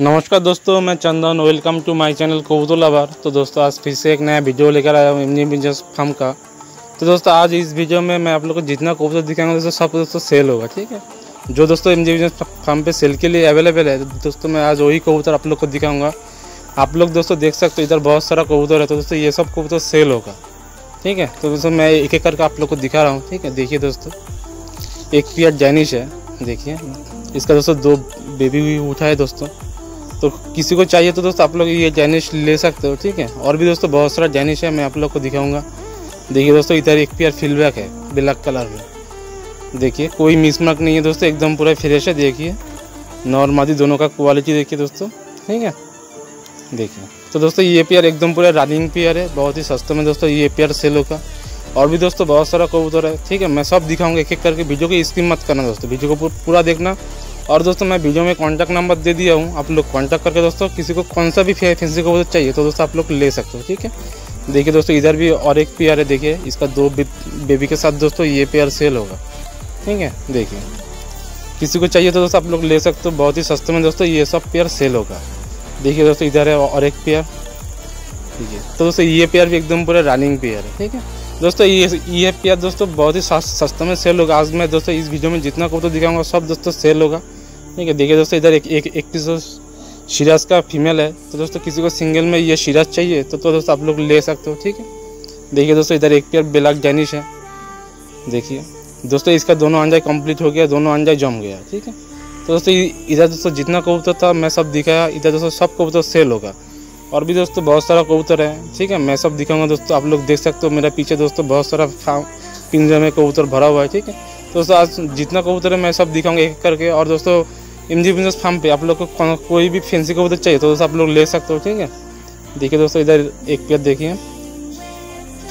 नमस्कार दोस्तों, मैं Chandan. Welcome to my channel कबूतर लवर। तो दोस्तों आज फिर से एक नया वीडियो लेकर आया हूँ एम जी बिजनेस फार्म का। तो दोस्तों आज इस वीडियो में मैं आप लोग को जितना कबूतर दिखाऊंगा दोस्तों सब दोस्तों सेल होगा, ठीक है। जो दोस्तों एम जी बिजनेस फार्म पे सेल के लिए अवेलेबल है, तो दोस्तों मैं आज वही कबूतर आप लोग को दिखाऊँगा। आप लोग दोस्तों देख सकते हो इधर बहुत सारा कबूतर है, तो दोस्तों ये सब कबूतर सेल होगा, ठीक है। तो दोस्तों मैं एक एक करके आप लोग को दिखा रहा हूँ, ठीक है। देखिए दोस्तों एक पियर जैनिश है, देखिए इसका दोस्तों दो बेबी भी उठा है दोस्तों। तो किसी को चाहिए तो दोस्तों आप लोग ये जैनिश ले सकते हो, ठीक है। और भी दोस्तों बहुत सारा जैनिश है, मैं आप लोग को दिखाऊंगा। देखिए दोस्तों इधर एक पेयर फील्डबैक है ब्लैक कलर में, देखिए कोई मिसमार्क नहीं है दोस्तों, एकदम पूरा फ्रेश है। देखिए नर मादी दोनों का क्वालिटी देखिए दोस्तों, ठीक है। देखिए तो दोस्तों ये पेयर एकदम पूरा रनिंग पेयर है, बहुत ही सस्ते में दोस्तों ये पेयर सेल होगा। और भी दोस्तों बहुत सारा कबूतर है, ठीक है। मैं सब दिखाऊंगा एक एक करके। वीडियो की स्किप मत करना दोस्तों, वीडियो को पूरा देखना। और दोस्तों मैं वीडियो में कांटेक्ट नंबर दे दिया हूँ, आप लोग कांटेक्ट करके दोस्तों किसी को कौन सा भी फैंसी कबूतर चाहिए तो दोस्तों आप लोग ले सकते हो, ठीक है। देखिए दोस्तों इधर भी और एक पेयर है, देखिए इसका दो बेबी के साथ दोस्तों ये पेयर सेल होगा, ठीक है। देखिए किसी को चाहिए तो दोस्तों आप लोग ले सकते हो, बहुत ही सस्ते में दोस्तों ये सब पेयर सेल होगा। देखिए दोस्तों इधर है और एक पेयर, ठीक है। तो दोस्तों ये पेयर भी एकदम पूरा रनिंग पेयर है, ठीक है। दोस्तों ये पेयर दोस्तों बहुत ही सस्ते में सेल होगा। आज मैं दोस्तों इस वीडियो में जितना कबूतर दिखाऊंगा सब दोस्तों सेल होगा, ठीक है। देखिए दोस्तों इधर एक पीस शिराज का फीमेल है, तो दोस्तों किसी को सिंगल में ये शिराज चाहिए तो दोस्तों आप लोग ले सकते हो, ठीक है। देखिए दोस्तों इधर एक पेयर ब्लैक जैनिश है, देखिए दोस्तों इसका दोनों अंडा कंप्लीट हो गया, दोनों अंडा जम गया, ठीक है। तो दोस्तों इधर दोस्तों जितना कबूतर था मैं सब दिखाया, इधर दोस्तों सब कबूतर सेल होगा। और भी दोस्तों बहुत सारा कबूतर है, ठीक है। मैं सब दिखाऊंगा दोस्तों, आप लोग देख सकते हो मेरा पीछे दोस्तों बहुत सारा पिंजरे में कबूतर भरा हुआ है, ठीक है। दोस्तों आज जितना कबूतर है मैं सब दिखाऊंगा एक करके। और दोस्तों एम जी बिजनेस फार्म पे आप लोग को कोई भी फैंसी कबूतर चाहिए तो दोस्तों आप लोग ले सकते हो, ठीक है। देखिए दोस्तों इधर एक पेयर देखिए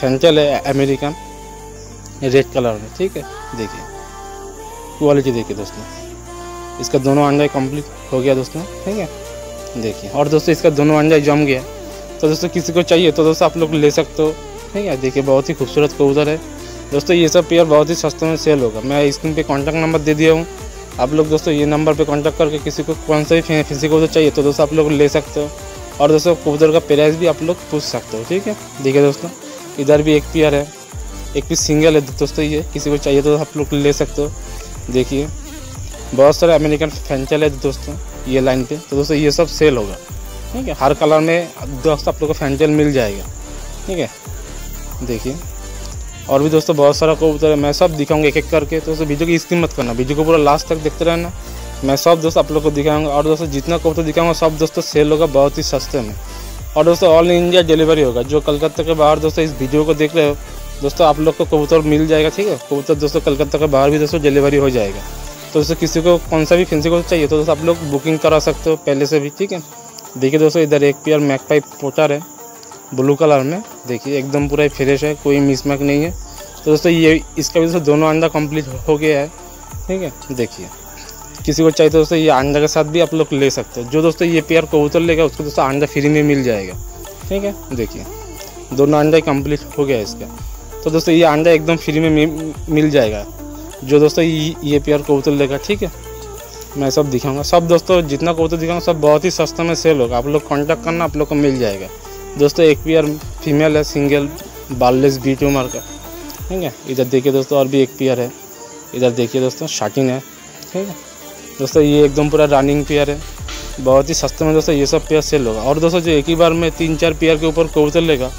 फैंटल है अमेरिकन रेड कलर में, ठीक है। देखिए क्वालिटी देखिए दोस्तों, इसका दोनों अंडा कंप्लीट हो गया दोस्तों, ठीक है। देखिए और दोस्तों इसका दोनों अंडा जम गया, तो दोस्तों किसी को चाहिए तो दोस्तों आप लोग ले सकते हो, ठीक है। देखिए बहुत ही खूबसूरत कबूतर है दोस्तों, ये सब पेयर बहुत ही सस्ते में सेल होगा। मैं स्क्रीन पे कांटेक्ट नंबर दे दिया हूँ, आप लोग दोस्तों ये नंबर पे कांटेक्ट करके किसी को कौन सा भी फैंसी कबूतर चाहिए तो दोस्तों आप लोग ले सकते हो। और दोस्तों कबूतर का प्राइस भी आप लोग पूछ सकते हो, ठीक है। देखिए दोस्तों इधर भी एक पेयर है, एक पीस सिंगल है दोस्तों, ये किसी को चाहिए तो आप लोग ले सकते हो। देखिए बहुत सारे अमेरिकन फैंटल है दोस्तों ये लाइन पे, तो दोस्तों ये सब सेल होगा, ठीक है। हर कलर में दोस्तों आप लोग को फैंटल मिल जाएगा, ठीक है। देखिए और भी दोस्तों बहुत सारा कबूतर है, मैं सब दिखाऊंगा एक एक करके। तो दोस्तों वीडियो की स्किप मत करना, वीडियो को पूरा लास्ट तक देखते रहना, मैं सब दोस्तों आप लोग को दिखाऊंगा। और दोस्तों जितना कबूतर दिखाऊंगा सब दोस्तों सेल होगा, बहुत ही सस्ते में। और दोस्तों ऑल इंडिया डिलीवरी होगा। जो कलकत्ता के बाहर दोस्तों इस वीडियो को देख रहे हो दोस्तों आप लोग को कबूतर मिल जाएगा, ठीक है। कबूतर दोस्तों कलकत्ता के बाहर भी दोस्तों डिलीवरी हो जाएगा। तो दोस्तों किसी को कौन सा भी फैंसी को चाहिए तो दोस्तों आप लोग बुकिंग करा सकते हो पहले से भी, ठीक है। देखिए दोस्तों इधर एक पेयर मैकपाई पोटार है ब्लू कलर में, देखिए एकदम पूरा फ्रेश है, कोई मिसमैक नहीं है। तो दोस्तों ये इसका भी दोस्तों दोनों अंडा कंप्लीट हो गया है, ठीक है। देखिए किसी को चाहिए तो दोस्तों ये अंडा के साथ भी आप लोग ले सकते हो। जो दोस्तों ये पेयर कबूतर लेगा उसको दोस्तों अंडा फ्री में मिल जाएगा, ठीक है। देखिए दोनों अंडा कंप्लीट हो गया है इसका, तो दोस्तों ये अंडा एकदम फ्री में मिल जाएगा जो दोस्तों ये पेयर कबूतर लेगा, ठीक है। मैं सब दिखाऊंगा, सब दोस्तों जितना कबूतर दिखाऊंगा सब बहुत ही सस्ते में सेल होगा। आप लोग कांटेक्ट करना, आप लोग को मिल जाएगा। दोस्तों एक पेयर फीमेल है सिंगल बाललेस बी ट्यूमर का, ठीक है। इधर देखिए दोस्तों और भी एक पेयर है, इधर देखिए दोस्तों शार्टिन है, ठीक है। दोस्तों ये एकदम पूरा रनिंग पेयर है, बहुत ही सस्ते में दोस्तों ये सब पेयर सेल होगा। और दोस्तों जो एक ही बार में 3-4 पेयर के ऊपर कबूतर लेगा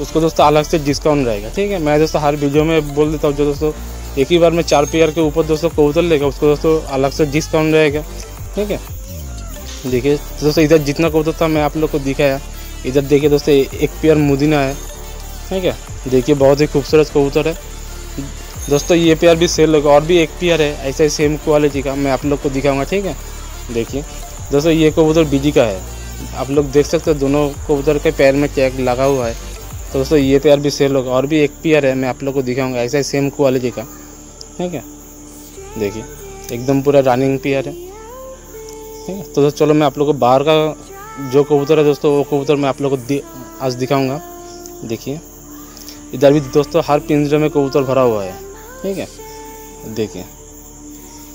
उसको दोस्तों अलग से डिस्काउंट रहेगा, ठीक है। मैं दोस्तों हर वीडियो में बोल देता हूँ, जो दोस्तों एक ही बार में 4 पेयर के ऊपर दोस्तों कबूतर लेगा उसको दोस्तों अलग से डिस्काउंट रहेगा, ठीक है। देखिए दोस्तों इधर जितना कबूतर था मैं आप लोग को दिखाया। इधर देखिए दोस्तों एक पेयर मुदीना है, ठीक है। देखिए बहुत ही खूबसूरत कबूतर है दोस्तों, ये पेयर भी सेल होगा। और भी एक पेयर है ऐसा ही सेम क्वालिटी का, मैं आप लोग को दिखाऊँगा, ठीक है। देखिए दोस्तों ये कबूतर बीजी का है, आप लोग देख सकते हो दोनों कबूतर के पैर में टैग लगा हुआ है। तो दोस्तों ये पेयर भी सेल होगा। और भी एक पेयर है मैं आप लोग को दिखाऊंगा, ऐसा ही सेम क्वालिटी का, ठीक है। देखिए एकदम पूरा रनिंग पेयर है, ठीक है। तो चलो मैं आप लोग को बाहर का जो कबूतर है दोस्तों वो कबूतर मैं आप लोग को आज दिखाऊंगा। देखिए इधर भी दोस्तों हर पिंजरे में कबूतर भरा हुआ है, ठीक है। देखिए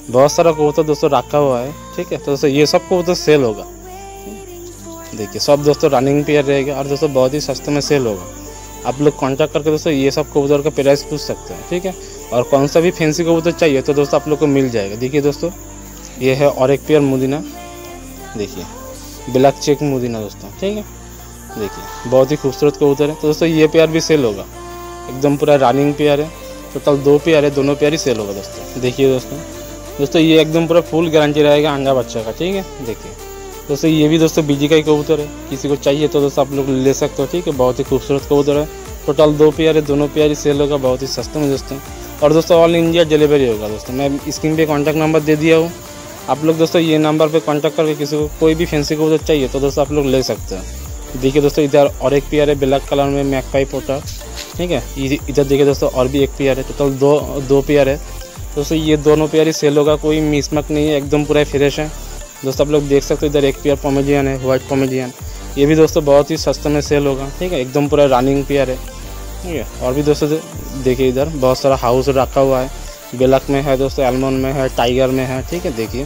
बहुत सारा कबूतर दोस्तों रखा हुआ है, ठीक है। तो दोस्तों ये सब कबूतर सेल होगा, देखिए सब दोस्तों रनिंग पेयर रहेगा और दोस्तों बहुत ही सस्ते में सेल होगा। आप लोग कांटेक्ट करके दोस्तों ये सब कबूतर का प्राइस पूछ सकते हैं, ठीक है। और कौन सा भी फैंसी कबूतर चाहिए तो दोस्तों आप लोग को मिल जाएगा। देखिए दोस्तों ये है और एक पेयर मुदीना, देखिए ब्लैक चेक मुदीना दोस्तों, ठीक है। देखिए बहुत ही खूबसूरत कबूतर है, तो दोस्तों ये पेयर भी सेल होगा, एकदम पूरा रनिंग पेयर है। टोटल दो पेयर है, दोनों पेयर ही सेल होगा दोस्तों। देखिए दोस्तों ये एकदम पूरा फुल गारंटी रहेगा अंडा बच्चा का, ठीक है। देखिए दोस्तों ये भी दोस्तों बीजी का ही कबूतर है, किसी को चाहिए तो दोस्तों आप लोग ले सकते हो, ठीक है। बहुत ही खूबसूरत कबूतर है, टोटल दो पेयर है, दोनों पेयर ही सेल होगा बहुत ही सस्ते में दोस्तों। और दोस्तों ऑल इंडिया डिलीवरी होगा दोस्तों। मैं स्क्रीन पे कॉन्टैक्ट नंबर दे दिया हूँ, आप लोग दोस्तों ये नंबर पे कांटेक्ट करके किसी को कोई भी फैंसी कबूतर चाहिए तो दोस्तों आप लोग ले सकते हैं। देखिए दोस्तों इधर और एक पेयर है ब्लैक कलर में मैकपाई पोटा, ठीक है। इधर देखिए दोस्तों और भी एक पेयर है, टोटल दो पेयर है दोस्तों। ये दोनों पेयर ही सेल होगा, कोई मिसमैच नहीं है, एकदम पूरा फ्रेश है दोस्तों। आप लोग देख सकते हो इधर एक पेयर पोमेजियन है, वाइट पोमेजियन, ये भी दोस्तों बहुत ही सस्ते में सेल होगा, ठीक है। एकदम पूरा रनिंग पेयर है, ठीक है। और भी दोस्तों देखिए इधर बहुत सारा हाउस रखा हुआ है, ब्लैक में है दोस्तों, एलमोन में है, टाइगर में है, ठीक है। देखिए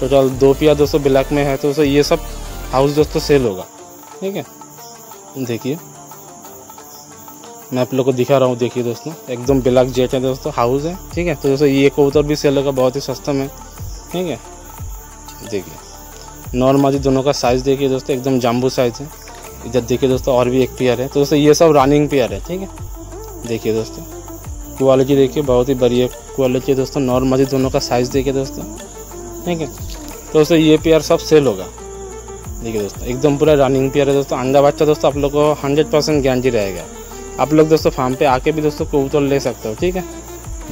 टोटल दो पेयर दोस्तों ब्लैक में है, तो दोस्तों ये सब हाउस दोस्तों सेल होगा, ठीक है। देखिए मैं आप लोग को दिखा रहा हूँ, देखिए दोस्तों एकदम ब्लैक जेट है दोस्तों, हाउस है, ठीक है। तो दोस्तों ये कबूतर भी सेल होगा बहुत ही सस्ता में, ठीक है। देखिए नॉर्मली दोनों का साइज़ देखिए दोस्तों, एकदम जाम्बू साइज़ है। इधर देखिए दोस्तों और भी एक पेयर है, तो दोस्तों ये सब रनिंग पेयर है, ठीक है। देखिए दोस्तों क्वालिटी देखिए बहुत ही बढ़िया क्वालिटी है दोस्तों, नॉर्मली दोनों का साइज़ देखिए दोस्तों, ठीक है। तो दोस्तों ये पेयर सब सेल होगा। देखिए दोस्तों एकदम पूरा रनिंग पेयर है दोस्तों, अंडा बच्चा दोस्तों आप लोग को 100% गारंटी रहेगा। आप लोग दोस्तों फार्म पे आके भी दोस्तों कबूतर ले सकते हो, ठीक है।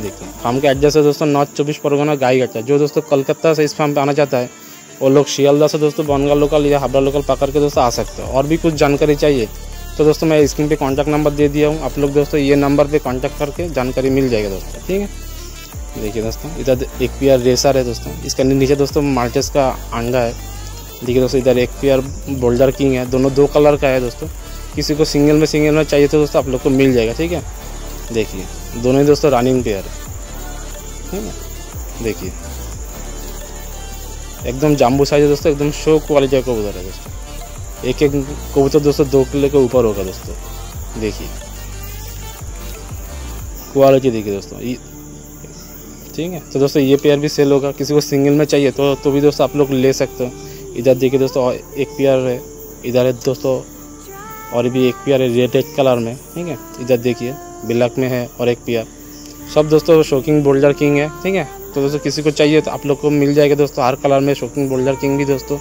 देखिए फार्म का एड्रेस है दोस्तों नॉर्थ 24 परगना गाईघाटा। जो दोस्तों कोलकाता से इस फार्म पे आना चाहता है वो लोग शियालदा से दोस्तों बनगा लोकल या हावड़ा लोकल पकड़ के दोस्तों आ सकते हो। और भी कुछ जानकारी चाहिए तो दोस्तों मैं स्क्रीन पे कॉन्टैक्ट नंबर दे दिया हूँ, आप लोग दोस्तों ये नंबर पर कॉन्टैक्ट करके जानकारी मिल जाएगी दोस्तों, ठीक है। देखिए दोस्तों इधर एक पेयर रेसर है दोस्तों, इसका नीचे दोस्तों माल्टेस का अंडा है। देखिए दोस्तों इधर एक पेयर बोल्डर किंग है, दोनों दो कलर का है दोस्तों। किसी को सिंगल में चाहिए तो दोस्तों आप लोग को मिल जाएगा, ठीक है। देखिए दोनों ही दोस्तों रनिंग पेयर है ना। देखिए एकदम जाम्बू साइज है दोस्तों, एकदम शो क्वालिटी का कबूतर है दोस्तों। एक एक कबूतर दोस्तों 2 किलो के ऊपर होगा दोस्तों। देखिए क्वालिटी देखिए दोस्तों, ठीक है। तो दोस्तों ये पेयर भी सेल होगा, किसी को सिंगल में चाहिए तो भी दोस्तों आप लोग ले सकते हो। इधर देखिए दोस्तों एक पेयर है, इधर है दोस्तों और भी एक पेयर है रेड कलर में, ठीक है। इधर देखिए ब्लैक में है और एक पेयर, सब दोस्तों शोकिंग बोल्डर किंग है, ठीक है। तो दोस्तों किसी को चाहिए तो आप लोग को मिल जाएगा दोस्तों, हर कलर में शोकिंग बोल्डर किंग भी दोस्तों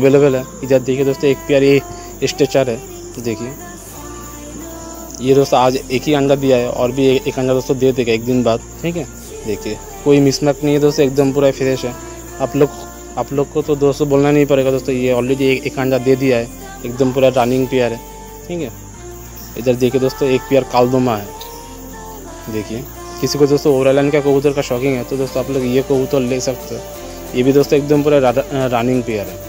अवेलेबल है। इधर देखिए दोस्तों एक पेयर ये स्ट्रेचर है, देखिए ये दोस्तों आज एक ही अंडा दिया है और भी एक अंडा दोस्तों दे देगा एक दिन बाद, ठीक है। देखिए कोई मिसमैच नहीं है दोस्तों, एकदम पूरा फ्रेश है। आप लोग को तो दोस्तों बोलना नहीं पड़ेगा दोस्तों, ये ऑलरेडी एक अंडा दे दिया है, एकदम पूरा रनिंग पेयर है, ठीक है। इधर देखिए दोस्तों एक पेयर कालदोमा है। देखिए किसी को दोस्तों ओवरलैंड का कबूतर का शौकिंग है तो दोस्तों आप लोग ये कबूतर ले सकते हो, ये भी दोस्तों एकदम पूरा रनिंग पेयर है।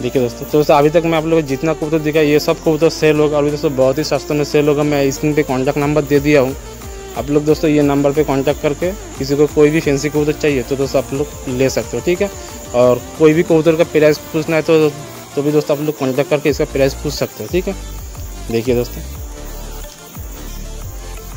देखिए दोस्तों तो दोस्तों अभी तक मैं आप लोगों को जितना कबूतर दिखा ये सब कबूतर सेल होगा और दोस्तों बहुत ही सस्ते में सेल होगा। मैं स्क्रीन पर कॉन्टैक्ट नंबर दे दिया हूँ, आप लोग दोस्तों ये नंबर पर कॉन्टैक्ट करके किसी को कोई भी फैंसी कबूतर चाहिए तो दोस्तों आप लोग ले सकते हो, ठीक है। और कोई भी कबूतर का प्राइस पूछना है तो भी दोस्तों आप लोग कॉन्टैक्ट करके इसका प्राइस पूछ सकते हो, ठीक है। देखिए दोस्तों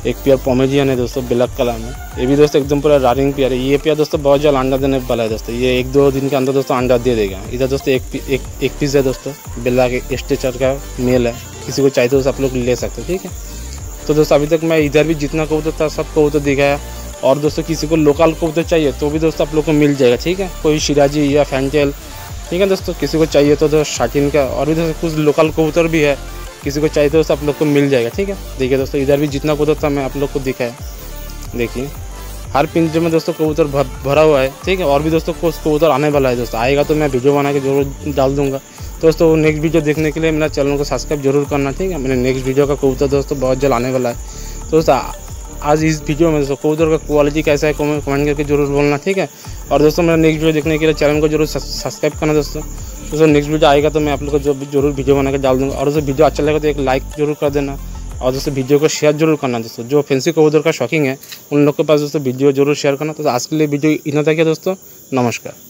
एक पेयर पोमेजियन है दोस्तों ब्लैक कलर में, ये भी दोस्तों एकदम पूरा रनिंग पेयर है। ये पेयर दोस्तों बहुत जल्द अंडा देने वाला है दोस्तों, ये 1-2 दिन के अंदर दोस्तों अंडा दे देगा। इधर दोस्तों एक पीस है दोस्तों ब्लैक स्ट्रेचर का मेल है, किसी को चाहिए तो आप लोग ले सकते हो, ठीक है। तो दोस्तों अभी तक मैं इधर भी जितना कबूतर था सब कबूतर दिखाया और दोस्तों किसी को लोकल कबूतर चाहिए तो भी दोस्तों आप लोग को मिल जाएगा, ठीक है। कोई शिराजी या फैंटेल, ठीक है दोस्तों। किसी को चाहिए तो दोस्तों शाटिन का और भी दोस्तों कुछ लोकल कबूतर भी है, किसी को चाहिए तो दोस्तों आप लोग को मिल जाएगा, ठीक है। देखिए दोस्तों इधर भी जितना कबूतर था मैं आप लोग को दिखाया। देखिए हर पिंजरे में दोस्तों कबूतर भरा हुआ है, ठीक है। और भी दोस्तों कुछ कबूतर आने वाला है दोस्तों, आएगा तो मैं वीडियो बना के जरूर डाल दूंगा दोस्तों। नेक्स्ट वीडियो देखने के लिए मेरा चैनल को सब्सक्राइब जरूर करना, ठीक है। मैंने नेक्स्ट वीडियो का कबूतर दोस्तों बहुत जल्द आने वाला है दोस्तों। आज इस वीडियो में दोस्तों कबूतर का क्वालिटी कैसा है कमेंट करके जरूर बोलना, ठीक है। और दोस्तों मेरा नेक्स्ट वीडियो देखने के लिए चैनल को जरूर सब्सक्राइब करना दोस्तों। दोस्तों नेक्स्ट वीडियो आएगा तो मैं आप लोग को जरूर वीडियो बनाकर डाल दूँगा। और दोस्तों वीडियो अच्छा लगा तो एक लाइक जरूर कर देना और दोस्तों वीडियो को शेयर जरूर करना दोस्तों। जो फैंसी कबूतर का शौकीन है उन लोग के पास दोस्तों वीडियो जरूर शेयर करना। तो आज के लिए वीडियो इतना था क्या दोस्तों, नमस्कार।